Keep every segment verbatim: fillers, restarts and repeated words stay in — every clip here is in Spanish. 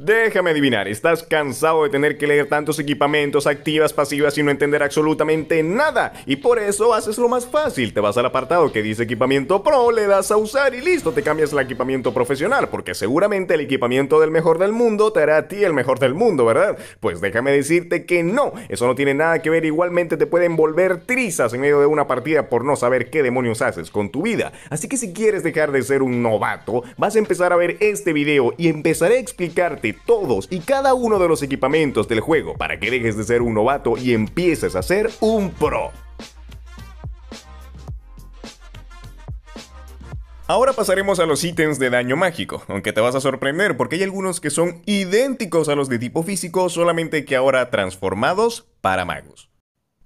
Déjame adivinar, ¿estás cansado de tener que leer tantos equipamientos, activas, pasivas y no entender absolutamente nada? Y por eso haces lo más fácil, te vas al apartado que dice equipamiento pro, le das a usar y listo, te cambias el equipamiento profesional, porque seguramente el equipamiento del mejor del mundo te hará a ti el mejor del mundo, ¿verdad? Pues déjame decirte que no, eso no tiene nada que ver, igualmente te pueden volver trizas en medio de una partida por no saber qué demonios haces con tu vida. Así que si quieres dejar de ser un novato, vas a empezar a ver este video y empezaré a explicarte todos y cada uno de los equipamientos del juego para que dejes de ser un novato y empieces a ser un pro. Ahora pasaremos a los ítems de daño mágico, aunque te vas a sorprender porque hay algunos que son idénticos a los de tipo físico, solamente que ahora transformados para magos.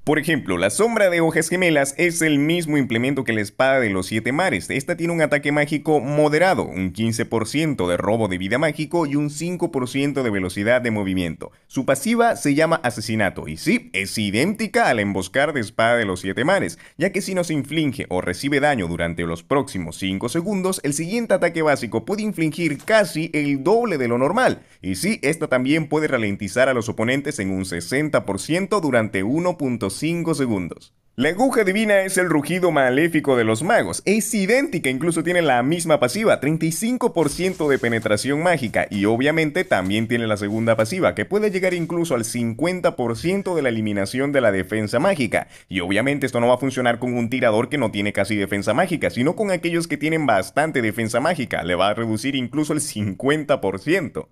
Por ejemplo, la sombra de hojas gemelas es el mismo implemento que la espada de los siete mares. Esta tiene un ataque mágico moderado, un quince por ciento de robo de vida mágico y un cinco por ciento de velocidad de movimiento. Su pasiva se llama asesinato y sí, es idéntica a la emboscada de espada de los siete mares, ya que si nos inflige o recibe daño durante los próximos cinco segundos, el siguiente ataque básico puede infligir casi el doble de lo normal. Y sí, esta también puede ralentizar a los oponentes en un sesenta por ciento durante uno punto cinco segundos. La aguja divina es el rugido maléfico de los magos, es idéntica, incluso tiene la misma pasiva, treinta y cinco por ciento de penetración mágica y obviamente también tiene la segunda pasiva que puede llegar incluso al cincuenta por ciento de la eliminación de la defensa mágica y obviamente esto no va a funcionar con un tirador que no tiene casi defensa mágica, sino con aquellos que tienen bastante defensa mágica, le va a reducir incluso el cincuenta por ciento.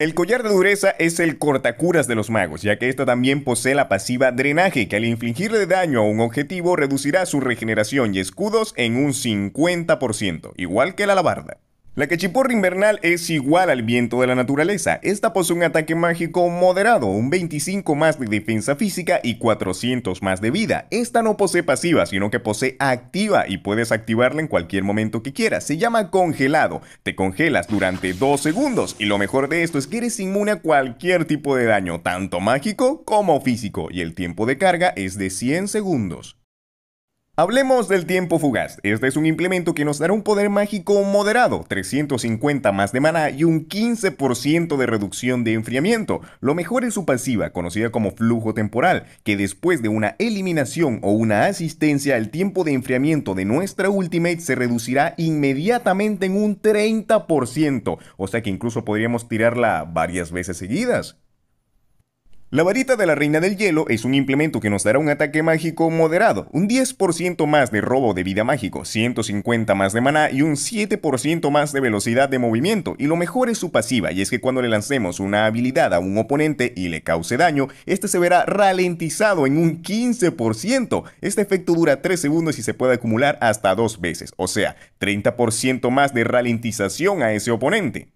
El collar de dureza es el cortacuras de los magos, ya que esta también posee la pasiva drenaje, que al infligirle daño a un objetivo reducirá su regeneración y escudos en un cincuenta por ciento, igual que la alabarda. La cachiporra invernal es igual al viento de la naturaleza, esta posee un ataque mágico moderado, un veinticinco más de defensa física y cuatrocientos más de vida. Esta no posee pasiva, sino que posee activa y puedes activarla en cualquier momento que quieras, se llama congelado, te congelas durante dos segundos y lo mejor de esto es que eres inmune a cualquier tipo de daño, tanto mágico como físico y el tiempo de carga es de cien segundos. Hablemos del tiempo fugaz, este es un implemento que nos dará un poder mágico moderado, trescientos cincuenta más de maná y un quince por ciento de reducción de enfriamiento. Lo mejor es su pasiva, conocida como flujo temporal, que después de una eliminación o una asistencia, el tiempo de enfriamiento de nuestra ultimate se reducirá inmediatamente en un treinta por ciento, o sea que incluso podríamos tirarla varias veces seguidas. La varita de la reina del hielo es un implemento que nos dará un ataque mágico moderado, un diez por ciento más de robo de vida mágico, ciento cincuenta más de maná y un siete por ciento más de velocidad de movimiento. Y lo mejor es su pasiva, y es que cuando le lancemos una habilidad a un oponente y le cause daño, este se verá ralentizado en un quince por ciento. Este efecto dura tres segundos y se puede acumular hasta dos veces, o sea, treinta por ciento más de ralentización a ese oponente.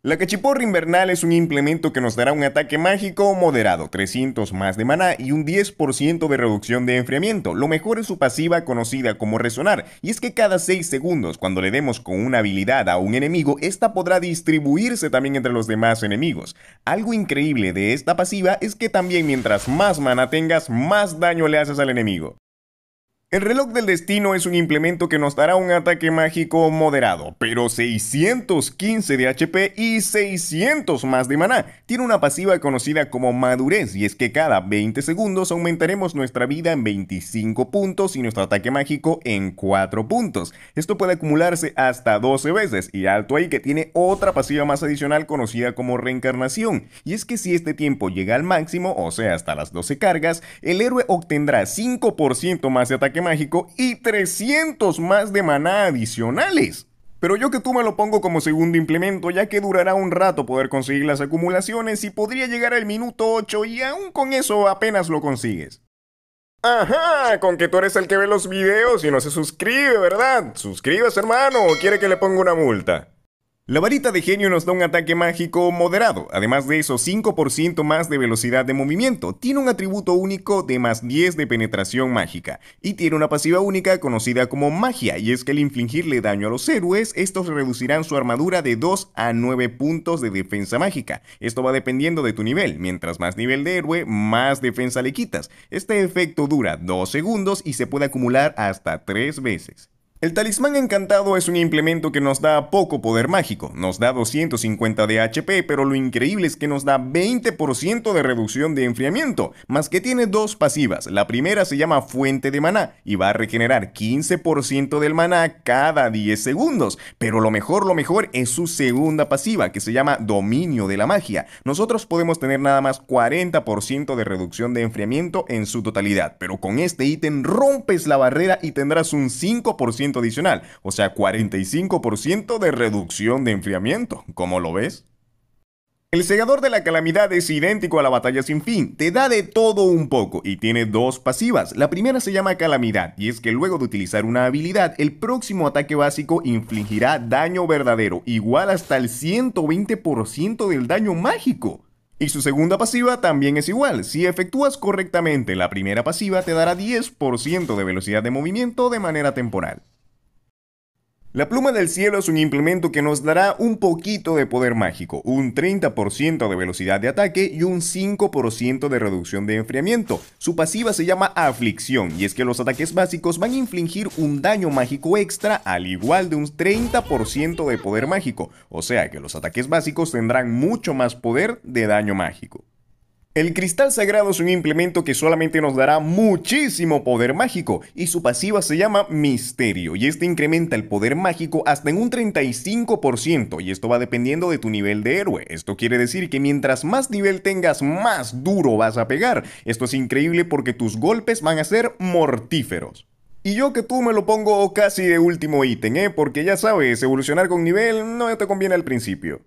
La cachiporra invernal es un implemento que nos dará un ataque mágico moderado, trescientos más de maná y un diez por ciento de reducción de enfriamiento. Lo mejor es su pasiva conocida como resonar, y es que cada seis segundos cuando le demos con una habilidad a un enemigo, esta podrá distribuirse también entre los demás enemigos. Algo increíble de esta pasiva es que también mientras más maná tengas, más daño le haces al enemigo. El reloj del destino es un implemento que nos dará un ataque mágico moderado, pero seiscientos quince de H P y seiscientos más de maná. Tiene una pasiva conocida como madurez y es que cada veinte segundos aumentaremos nuestra vida en veinticinco puntos y nuestro ataque mágico en cuatro puntos. Esto puede acumularse hasta doce veces y alto ahí que tiene otra pasiva más adicional conocida como reencarnación. Y es que si este tiempo llega al máximo, o sea hasta las doce cargas, el héroe obtendrá cinco por ciento más de ataque mágico y trescientos más de maná adicionales. Pero yo que tú me lo pongo como segundo implemento, ya que durará un rato poder conseguir las acumulaciones y podría llegar al minuto ocho y aún con eso apenas lo consigues. Ajá, con que tú eres el que ve los videos y no se suscribe, ¿verdad? Suscríbase, hermano, o quiere que le ponga una multa. La varita de genio nos da un ataque mágico moderado, además de eso cinco por ciento más de velocidad de movimiento, tiene un atributo único de más diez de penetración mágica y tiene una pasiva única conocida como magia y es que al infligirle daño a los héroes, estos reducirán su armadura de dos a nueve puntos de defensa mágica, esto va dependiendo de tu nivel, mientras más nivel de héroe, más defensa le quitas, este efecto dura dos segundos y se puede acumular hasta tres veces. El talismán encantado es un implemento que nos da poco poder mágico, nos da doscientos cincuenta de H P, pero lo increíble es que nos da veinte por ciento de reducción de enfriamiento, más que tiene dos pasivas. La primera se llama Fuente de Maná y va a regenerar quince por ciento del maná cada diez segundos, pero lo mejor, lo mejor es su segunda pasiva, que se llama Dominio de la Magia. Nosotros podemos tener nada más cuarenta por ciento de reducción de enfriamiento en su totalidad, pero con este ítem rompes la barrera y tendrás un cinco por ciento adicional, o sea, cuarenta y cinco por ciento de reducción de enfriamiento. ¿Cómo lo ves? El Segador de la Calamidad es idéntico a la Batalla Sin Fin, te da de todo un poco y tiene dos pasivas. La primera se llama Calamidad y es que luego de utilizar una habilidad, el próximo ataque básico infligirá daño verdadero, igual hasta el ciento veinte por ciento del daño mágico. Y su segunda pasiva también es igual, si efectúas correctamente la primera pasiva te dará diez por ciento de velocidad de movimiento de manera temporal. La Pluma del Cielo es un implemento que nos dará un poquito de poder mágico, un treinta por ciento de velocidad de ataque y un cinco por ciento de reducción de enfriamiento. Su pasiva se llama Aflicción y es que los ataques básicos van a infligir un daño mágico extra al igual de un treinta por ciento de poder mágico, o sea que los ataques básicos tendrán mucho más poder de daño mágico. El Cristal Sagrado es un implemento que solamente nos dará muchísimo poder mágico y su pasiva se llama Misterio y este incrementa el poder mágico hasta en un treinta y cinco por ciento y esto va dependiendo de tu nivel de héroe. Esto quiere decir que mientras más nivel tengas, más duro vas a pegar. Esto es increíble porque tus golpes van a ser mortíferos. Y yo que tú me lo pongo casi de último ítem, ¿eh? Porque ya sabes, evolucionar con nivel no te conviene al principio.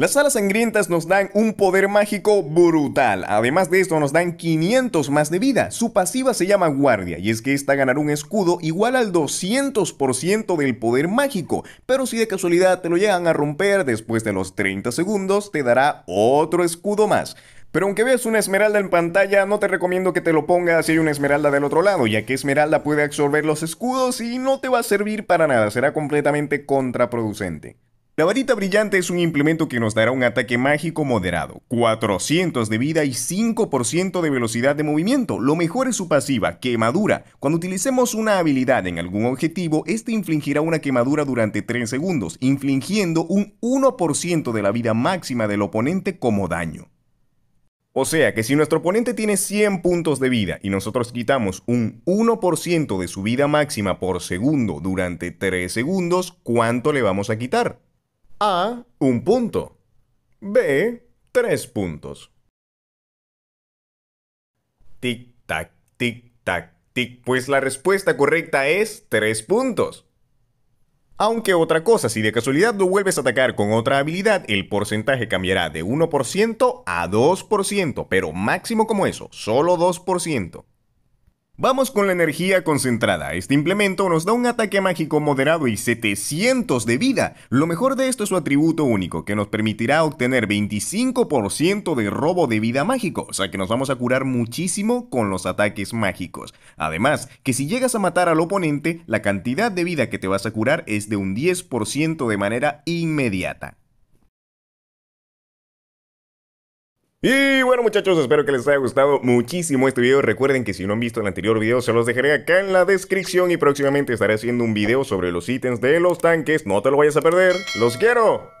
Las alas sangrientas nos dan un poder mágico brutal, además de esto nos dan quinientos más de vida. Su pasiva se llama Guardia y es que esta ganará un escudo igual al doscientos por ciento del poder mágico, pero si de casualidad te lo llegan a romper después de los treinta segundos te dará otro escudo más. Pero aunque veas una esmeralda en pantalla, no te recomiendo que te lo pongas si hay una esmeralda del otro lado, ya que esmeralda puede absorber los escudos y no te va a servir para nada, será completamente contraproducente. La Varita Brillante es un implemento que nos dará un ataque mágico moderado, cuatrocientos de vida y cinco por ciento de velocidad de movimiento. Lo mejor es su pasiva, Quemadura. Cuando utilicemos una habilidad en algún objetivo, este infligirá una quemadura durante tres segundos, infligiendo un uno por ciento de la vida máxima del oponente como daño. O sea que si nuestro oponente tiene cien puntos de vida y nosotros quitamos un uno por ciento de su vida máxima por segundo durante tres segundos, ¿cuánto le vamos a quitar? A, un punto. B, tres puntos. Tic, tac, tic, tac, tic. Pues la respuesta correcta es tres puntos. Aunque otra cosa, si de casualidad lo vuelves a atacar con otra habilidad, el porcentaje cambiará de uno por ciento a dos por ciento, pero máximo como eso, solo dos por ciento. Vamos con la energía concentrada. Este implemento nos da un ataque mágico moderado y setecientos de vida. Lo mejor de esto es su atributo único, que nos permitirá obtener veinticinco por ciento de robo de vida mágico, o sea que nos vamos a curar muchísimo con los ataques mágicos. Además, que si llegas a matar al oponente, la cantidad de vida que te vas a curar es de un diez por ciento de manera inmediata. Y bueno muchachos, espero que les haya gustado muchísimo este video. Recuerden que si no han visto el anterior video se los dejaré acá en la descripción y próximamente estaré haciendo un video sobre los ítems de los tanques. No te lo vayas a perder. ¡Los quiero!